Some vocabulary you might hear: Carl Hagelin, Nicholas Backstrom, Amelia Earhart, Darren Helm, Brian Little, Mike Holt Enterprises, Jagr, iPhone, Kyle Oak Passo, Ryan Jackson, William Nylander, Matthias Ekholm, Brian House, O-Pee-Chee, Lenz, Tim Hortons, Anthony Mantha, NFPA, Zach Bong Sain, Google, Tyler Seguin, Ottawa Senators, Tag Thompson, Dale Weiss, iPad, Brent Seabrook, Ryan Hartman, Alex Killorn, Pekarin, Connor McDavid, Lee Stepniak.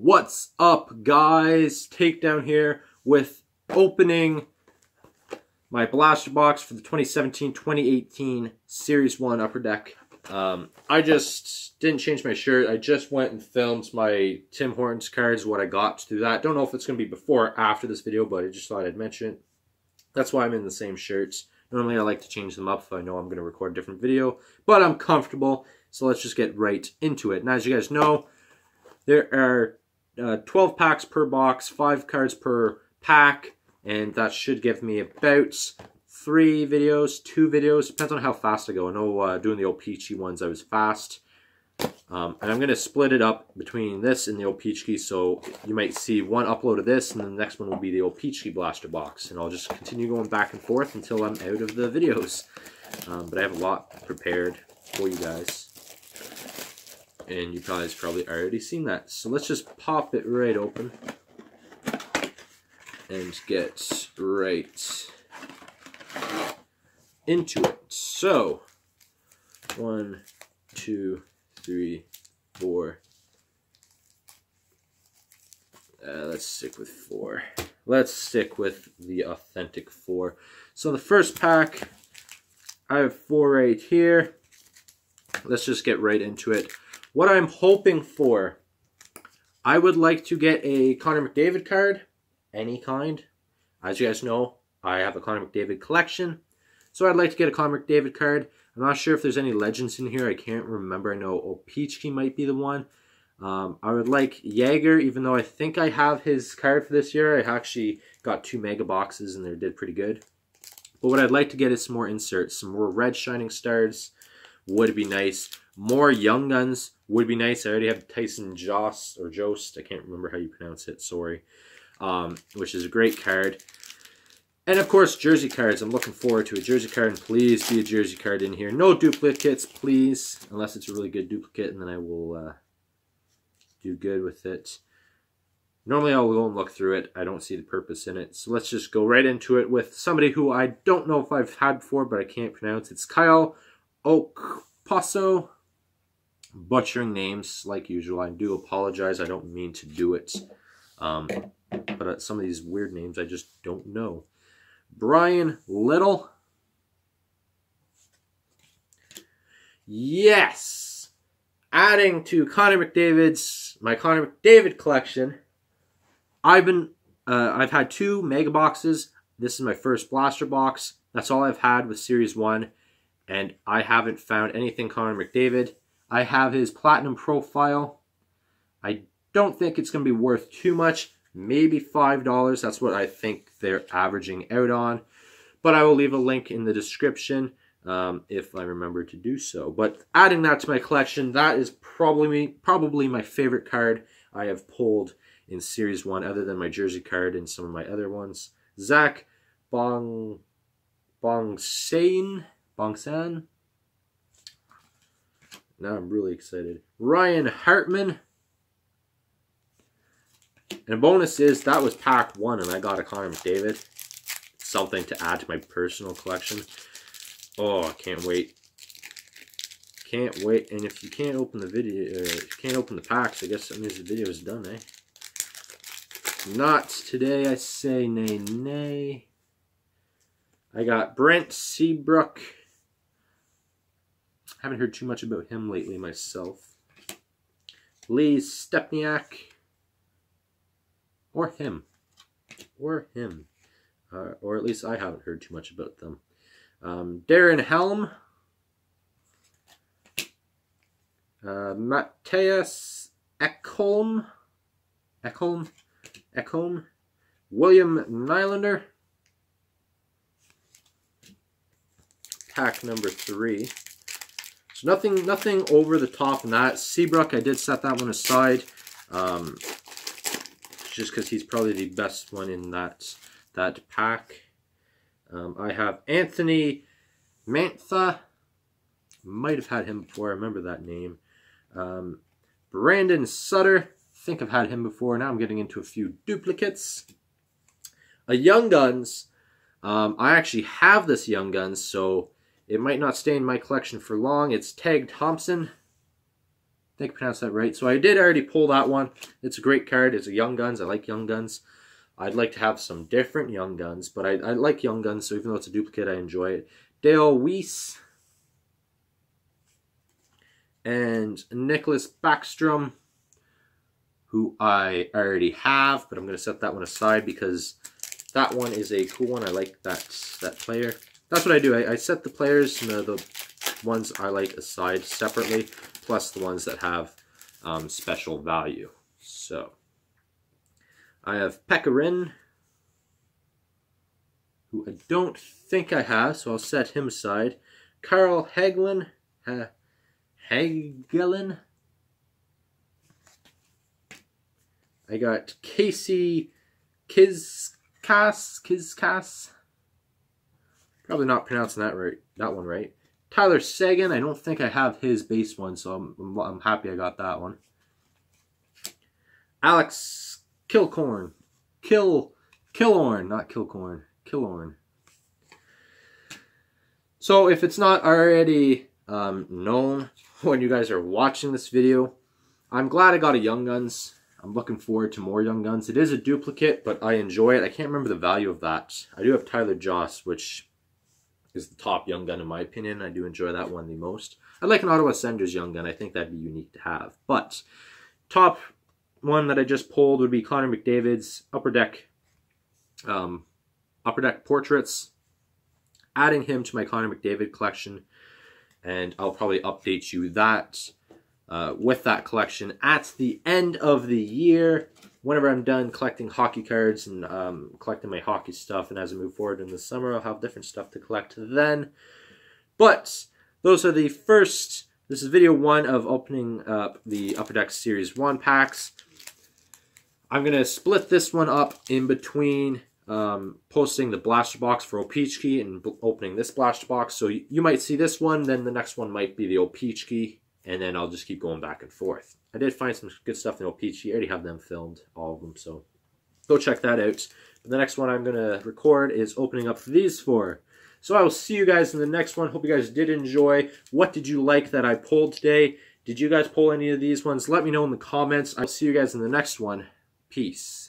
What's up, guys? Takedown here with opening my blaster box for the 2017-2018 Series 1 Upper Deck. I just didn't change my shirt. I just went and filmed my Tim Hortons cards, what I got through that. Don't know if it's going to be before or after this video, but I just thought I'd mention it. That's why I'm in the same shirts. Normally I like to change them up if I know I'm going to record a different video, but I'm comfortable, so let's just get right into it. And as you guys know, there are 12 packs per box, 5 cards per pack, and that should give me about 2 videos, depends on how fast I go. I know doing the O-Pee-Chee ones I was fast, and I'm going to split it up between this and the O-Pee-Chee, so you might see one upload of this, and then the next one will be the O-Pee-Chee blaster box, and I'll just continue going back and forth until I'm out of the videos, but I have a lot prepared for you guys. And you guys probably already seen that. So let's just pop it right open and get right into it. So, 1, 2, 3, 4. Let's stick with 4. Let's stick with the authentic 4. So the first pack, I have 4 right here. Let's just get right into it. What I'm hoping for, I would like to get a Connor McDavid card, any kind. As you guys know, I have a Connor McDavid collection, so I'd like to get a Connor McDavid card. I'm not sure if there's any legends in here. I can't remember. I know O-Pee-Chee might be the one. I would like Jagr, even though I think I have his card for this year. I actually got 2 mega boxes, and they did pretty good. But what I'd like to get is some more inserts, some more red shining stars would be nice. More young guns would be nice. I already have Tyson Jost, or Jost, I can't remember how you pronounce it, sorry, which is a great card. And of course, jersey cards. I'm looking forward to a jersey card, and please be a jersey card in here. No duplicates, please, unless it's a really good duplicate, and then I will do good with it. Normally I'll go and look through it. I don't see the purpose in it. So let's just go right into it with somebody who I don't know if I've had before, but I can't pronounce. It's Kyle Oak Passo. Butchering names like usual. I do apologize. I don't mean to do it. But some of these weird names I just don't know. Brian Little. Yes! Adding to my Connor McDavid collection. I've had 2 mega boxes. This is my first blaster box. That's all I've had with Series 1. And I haven't found anything Connor McDavid. I have his platinum profile. I don't think it's going to be worth too much. Maybe $5. That's what I think they're averaging out on. But I will leave a link in the description if I remember to do so. But adding that to my collection, that is probably my favorite card I have pulled in Series 1, other than my jersey card and some of my other ones. Zach Bong Sain. Now I'm really excited. Ryan Hartman. And a bonus is that was pack 1 and I got a Connor McDavid. Something to add to my personal collection. Oh, I can't wait. Can't wait. And if you can't open the video, can't open the packs, I guess that means the video is done, eh? Not today, I say nay, nay. I got Brent Seabrook. Haven't heard too much about him lately myself. Lee Stepniak. Or him. Or him. Or at least I haven't heard too much about them. Darren Helm. Matthias Ekholm. William Nylander. Pack number 3. So nothing over the top in that. Seabrook, I did set that one aside, just because he's probably the best one in that pack. I have Anthony Mantha. Might have had him before. I remember that name. Brandon Sutter. I think I've had him before. Now I'm getting into a few duplicates. A Young Guns. I actually have this Young Guns, so it might not stay in my collection for long. It's Tag Thompson. I think I pronounced that right. So I did already pull that one. It's a great card. It's a Young Guns. I like Young Guns. I'd like to have some different Young Guns, but I like Young Guns, so even though it's a duplicate, I enjoy it. Dale Weiss and Nicholas Backstrom, who I already have, but I'm going to set that one aside because that one is a cool one. I like that player. That's what I do. I set the players and the ones I like aside separately, plus the ones that have special value. So I have Pekarin, who I don't think I have, so I'll set him aside. Carl Hagelin, I got Casey Kizkas. Probably not pronouncing that right. That one right. Tyler Seguin. I don't think I have his base one, so I'm happy I got that one. Alex Killorn. Killorn, not Kilcorn. Killorn. So if it's not already known when you guys are watching this video, I'm glad I got a Young Guns. I'm looking forward to more Young Guns. It is a duplicate, but I enjoy it. I can't remember the value of that. I do have Tyson Jost, which is the top Young Gun in my opinion. I do enjoy that one the most. I'd like an Ottawa Senators Young Gun. I think that'd be unique to have. But top one that I just pulled would be Connor McDavid's Upper Deck Portraits. Adding him to my Connor McDavid collection, and I'll probably update you that with that collection at the end of the year, whenever I'm done collecting hockey cards and collecting my hockey stuff. And as I move forward in the summer, I'll have different stuff to collect then. But those are the first, this is video one of opening up the Upper Deck Series 1 packs. I'm going to split this one up in between posting the blaster box for O-Pee-Chee and opening this blaster box. So you might see this one, then the next one might be the O-Pee-Chee, and then I'll just keep going back and forth. I did find some good stuff in O-Pee-Chee. I already have them filmed, all of them, so go check that out. But the next one I'm going to record is opening up these four. So I will see you guys in the next one. Hope you guys did enjoy. What did you like that I pulled today? Did you guys pull any of these ones? Let me know in the comments. I'll see you guys in the next one. Peace.